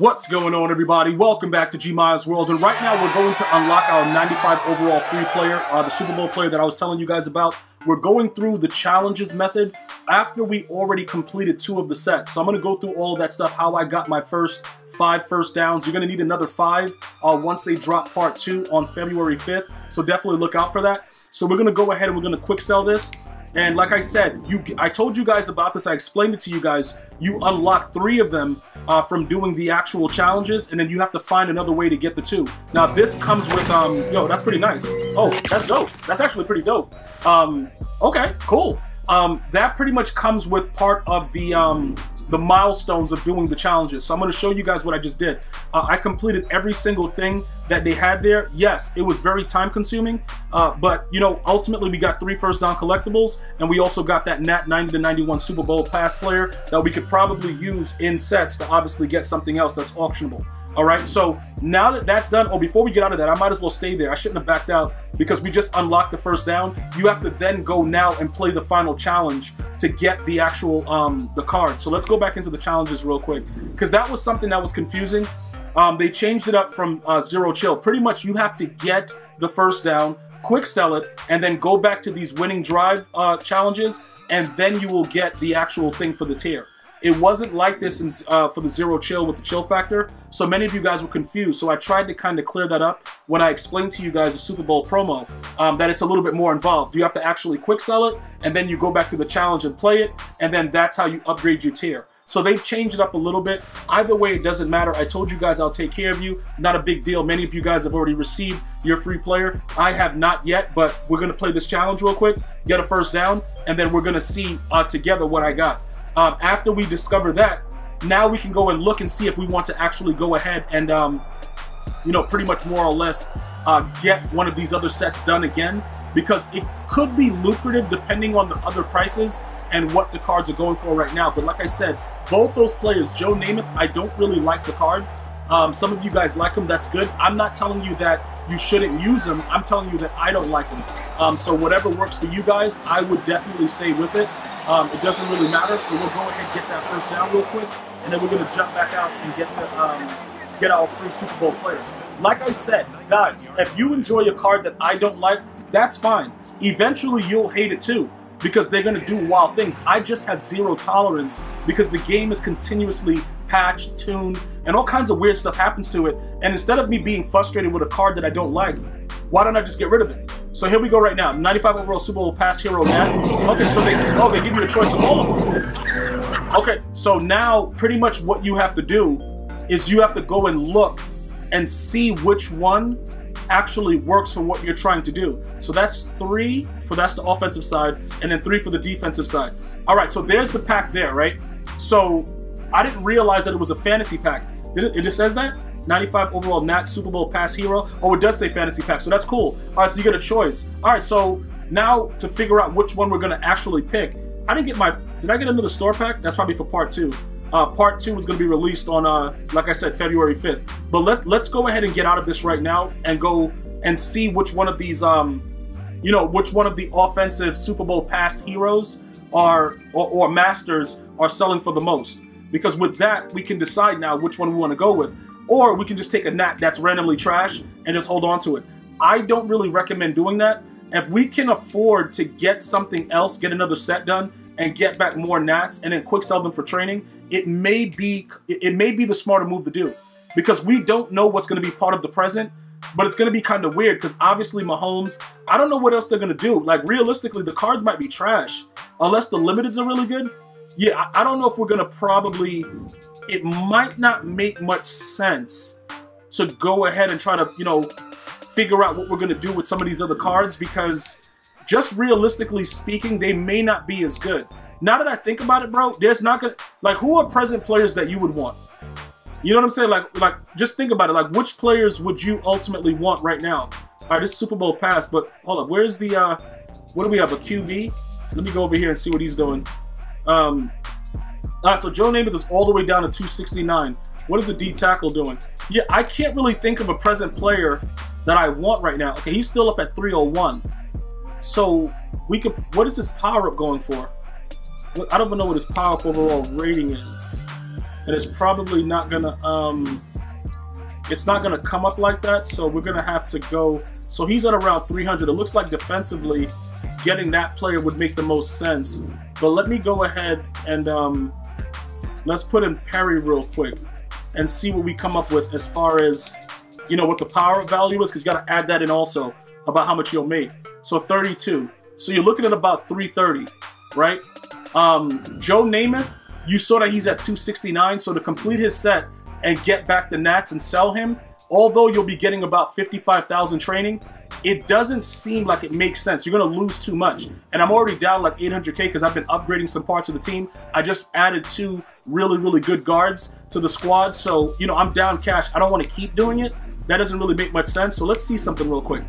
What's going on, everybody? Welcome back to GmiasWorld, and right now we're going to unlock our 95 overall free player, the Super Bowl player that I was telling you guys about. We're going through the challenges method after we already completed 2 of the sets. So I'm going to go through all of that stuff, how I got my first 5 first downs. You're going to need another 5 once they drop part 2 on February 5th, so definitely look out for that. So we're going to go ahead and we're going to quick sell this. And like I said, I told you guys about this, I explained it to you guys, you unlock 3 of them from doing the actual challenges, and then you have to find another way to get the 2. Now this comes with, yo, that's pretty nice. Oh, that's dope. That's actually pretty dope. Okay, cool. That pretty much comes with part of the milestones of doing the challenges. So I'm going to show you guys what I just did. I completed every single thing that they had there. Yes, it was very time consuming, but you know, ultimately we got 3 first down collectibles, and we also got that Nat 90-91 Super Bowl pass player that we could probably use in sets to obviously get something else that's auctionable. All right, so now that that's done, oh, before we get out of that, I might as well stay there. I shouldn't have backed out because we just unlocked the first down. You have to then go now and play the final challenge to get the actual the card. So let's go back into the challenges real quick, because that was something that was confusing. They changed it up from Zero Chill. Pretty much you have to get the first down, quick sell it, and then go back to these winning drive challenges, and then you will get the actual thing for the tier. It wasn't like this in, for the Zero Chill with the chill factor, so many of you guys were confused. So I tried to kind of clear that up when I explained to you guys the Super Bowl promo, that it's a little bit more involved. You have to actually quick sell it, and then you go back to the challenge and play it, and then that's how you upgrade your tier. So they've changed it up a little bit. Either way, it doesn't matter. I told you guys I'll take care of you. Not a big deal. Many of you guys have already received your free player. I have not yet, but we're going to play this challenge real quick, get a first down, and then we're going to see together what I got. After we discover that, now we can go and look and see if we want to actually go ahead and, you know, pretty much more or less get one of these other sets done again, because it could be lucrative depending on the other prices and what the cards are going for right now. But like I said, both those players, Joe Namath, I don't really like the card. Some of you guys like him, that's good. I'm not telling you that you shouldn't use him. I'm telling you that I don't like him. So whatever works for you guys, I would definitely stay with it. It doesn't really matter, so we'll go ahead and get that first down real quick, and then we're going to jump back out and get to get our free Super Bowl players. Like I said, guys, if you enjoy a card that I don't like, that's fine. Eventually, you'll hate it too, because they're going to do wild things. I just have zero tolerance because the game is continuously patched, tuned, and all kinds of weird stuff happens to it. And instead of me being frustrated with a card that I don't like, why don't I just get rid of it? So here we go right now. 95 overall Super Bowl pass hero Nat. Okay, so they give you a choice of all of them. Okay, so now pretty much what you have to do is you have to go and look and see which one actually works for what you're trying to do. So that's 3 for that's the offensive side, and then 3 for the defensive side. All right, so there's the pack there, right? So I didn't realize that it was a fantasy pack. It just says that? 95 overall Nat Super Bowl pass hero. Oh, it does say fantasy pack, so that's cool. All right, so you get a choice. All right, so now to figure out which one we're gonna actually pick. I didn't get my, did I get another store pack? That's probably for part 2. Part 2 is gonna be released on, like I said, February 5th. But let's go ahead and get out of this right now and go and see which one of these, you know, which one of the offensive Super Bowl pass heroes are, or masters are selling for the most. Because with that, we can decide now which one we wanna go with. Or we can just take a Nat that's randomly trash and just hold on to it. I don't really recommend doing that. If we can afford to get something else, get another set done, and get back more Nats and then quick sell them for training, it may be the smarter move to do. Because we don't know what's going to be part of the present, but it's going to be kind of weird because obviously Mahomes, I don't know what else they're going to do. Like realistically, the cards might be trash unless the limiteds are really good. Yeah, I don't know if we're going to probably, it might not make much sense to go ahead and try to, you know, figure out what we're going to do with some of these other cards, because just realistically speaking, they may not be as good. Now that I think about it, bro, there's not going to, like, who are present players that you would want? You know what I'm saying? Like, just think about it. Like, which players would you ultimately want right now? All right, this is Super Bowl pass, but hold up. Where's the, what do we have, a QB? Let me go over here and see what he's doing. All right, so Joe Namath is all the way down to 269. What is the D tackle doing? Yeah, I can't really think of a present player that I want right now. Okay, he's still up at 301. So we could. What is his power up going for? I don't even know what his power up overall rating is. and it's probably not gonna it's not gonna come up like that, so we're gonna have to go. So he's at around 300. It looks like defensively getting that player would make the most sense, but let me go ahead and let's put in Perry real quick and see what we come up with as far as, you know, what the power value is, because you got to add that in also about how much you'll make. So 32. So you're looking at about 330, right? Joe Namath, you saw that he's at 269. So to complete his set and get back the Nats and sell him, although you'll be getting about 55,000 training, it doesn't seem like it makes sense. You're going to lose too much. And I'm already down like 800K because I've been upgrading some parts of the team. I just added two really, really good guards to the squad. So, you know, I'm down cash. I don't want to keep doing it. That doesn't really make much sense. So let's see something real quick.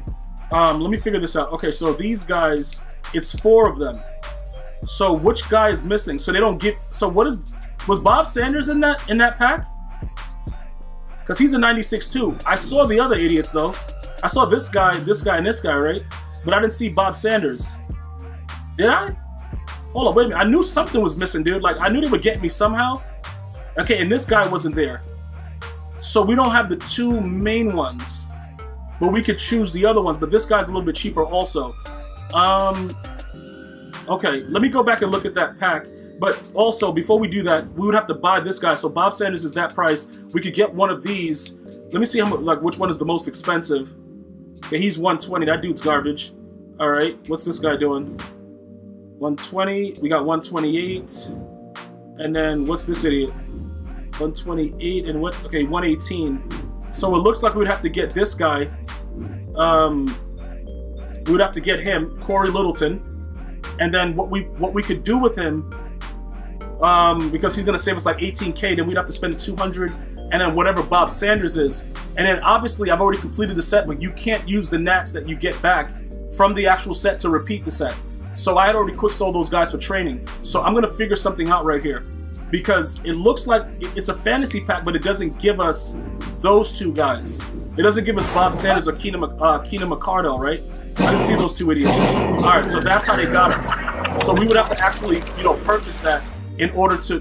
Let me figure this out. Okay, so these guys, it's four of them. So which guy is missing? So they don't get, so what is, was Bob Sanders in that pack? Because he's a 96 too. I saw the other idiots though. I saw this guy, and this guy, right? But I didn't see Bob Sanders. Did I? Hold on, wait a minute. I knew something was missing, dude. Like, I knew they would get me somehow. Okay, and this guy wasn't there. So we don't have the two main ones, but we could choose the other ones. But this guy's a little bit cheaper also. Okay, let me go back and look at that pack. But also, before we do that, we would have to buy this guy. So Bob Sanders is that price. We could get one of these. Let me see how much, like, which one is the most expensive. Okay, he's 120. That dude's garbage. All right, what's this guy doing? 120. We got 128. And then what's this idiot? 128 and what? Okay, 118. So it looks like we would have to get this guy. We would have to get him, Corey Littleton. And then what we could do with him, because he's gonna save us like 18K, then we'd have to spend 200. And then whatever Bob Sanders is. And then obviously I've already completed the set, but you can't use the Nats that you get back from the actual set to repeat the set. So I had already quick sold those guys for training. So I'm gonna figure something out right here, because it looks like it's a fantasy pack, but it doesn't give us those two guys. It doesn't give us Bob Sanders or Keena McCardell, right? I didn't see those two idiots. All right, so that's how they got us. So we would have to actually, you know, purchase that in order to,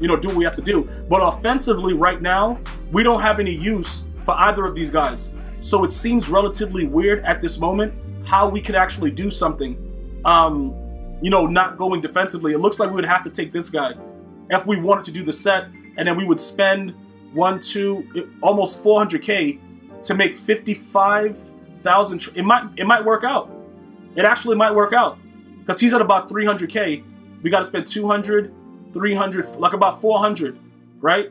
you know, do what we have to do. But offensively right now, we don't have any use for either of these guys. So it seems relatively weird at this moment how we could actually do something, you know, not going defensively. It looks like we would have to take this guy if we wanted to do the set, and then we would spend almost 400K to make 55,000. It might work out. It actually might work out, because he's at about 300K. We got to spend 200. 300, like about 400, right?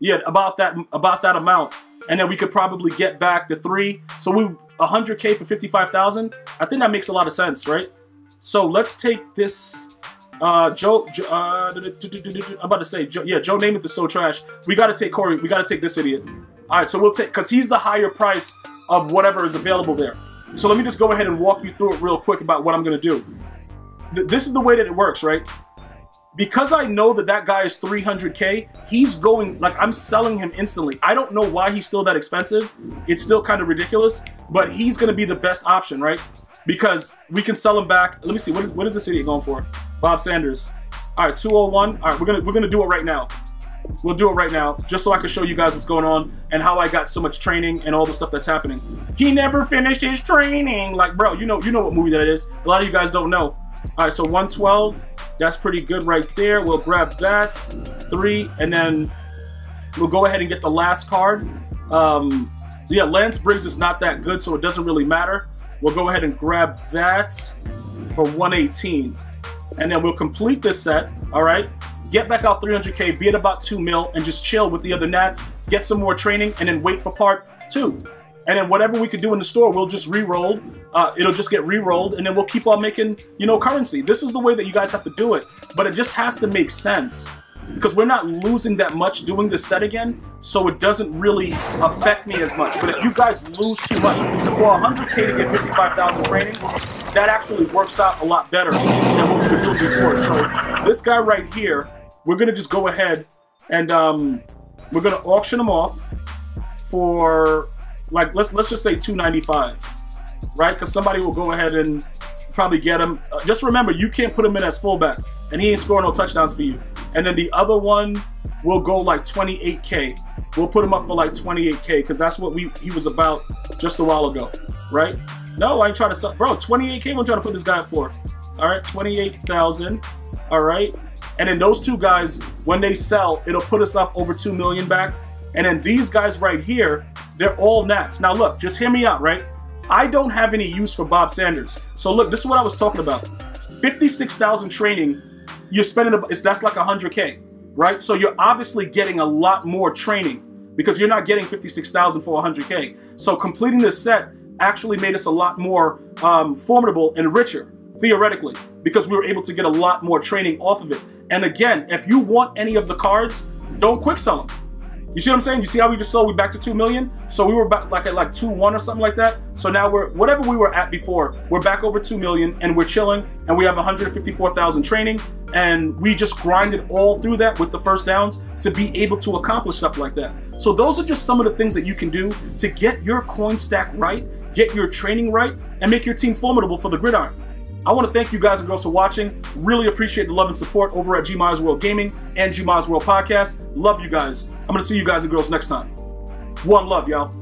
Yeah, about that amount. And then we could probably get back the three. So we 100K for 55,000. I think that makes a lot of sense, right? So let's take this I'm about to say Joe Namath is so trash. We got to take Corey. We got to take this idiot. All right, so we'll take, because he's the higher price of whatever is available there. So let me just go ahead and walk you through it real quick about what I'm going to do. This is the way that it works, right? Because I know that that guy is 300K, he's going, like, I'm selling him instantly. I don't know why he's still that expensive. It's still kind of ridiculous, but he's going to be the best option, right? Because we can sell him back. Let me see, what is this idiot going for? Bob Sanders. All right, 201. All right, we're gonna do it right now. We'll do it right now, just so I can show you guys what's going on and how I got so much training and all the stuff that's happening. He never finished his training. Like, bro, you know what movie that is. A lot of you guys don't know. All right, so 112. That's pretty good right there. We'll grab that, three, and then we'll go ahead and get the last card. Yeah, Lance Briggs is not that good, so it doesn't really matter. We'll go ahead and grab that for 118. And then we'll complete this set, all right? Get back out 300K, be at about 2 mil, and just chill with the other Nats, get some more training, and then wait for part 2. And then whatever we could do in the store, we'll just re-roll. It'll just get re-rolled, and then we'll keep on making, you know, currency. This is the way that you guys have to do it, but it just has to make sense, because we're not losing that much doing this set again, so it doesn't really affect me as much. But if you guys lose too much, because for 100K to get 55,000 training, that actually works out a lot better than what we were doing before. So this guy right here, we're going to just go ahead and we're going to auction him off for, like, let's just say 295. Right, because somebody will go ahead and probably get him. Just remember, you can't put him in as fullback, and he ain't scoring no touchdowns for you. And then the other one we'll go like 28K. We'll put him up for like 28K because that's what he was about just a while ago, right? No, I ain't trying to sell, bro. 28K, I'm trying to put this guy for. All right, 28,000. All right, and then those two guys, when they sell, it'll put us up over 2 million back. And then these guys right here, they're all Nats. Now look, just hear me out, right? I don't have any use for Bob Sanders. So look, this is what I was talking about. 56,000 training, you're spending, that's like 100K, right? So you're obviously getting a lot more training because you're not getting 56,000 for 100K. So completing this set actually made us a lot more formidable and richer, theoretically, because we were able to get a lot more training off of it. And again, if you want any of the cards, don't quick sell them. You see what I'm saying? You see how we just sold? We back to 2 million. So we were back like at like 2.1 or something like that. So now we're, whatever we were at before, we're back over 2 million and we're chilling and we have 154,000 training. And we just grinded all through that with the first downs to be able to accomplish stuff like that. So those are just some of the things that you can do to get your coin stack right, get your training right, and make your team formidable for the gridiron. I want to thank you guys and girls for watching. Really appreciate the love and support over at GmiasWorld Gaming and GmiasWorld Podcast. Love you guys. I'm going to see you guys and girls next time. One love, y'all.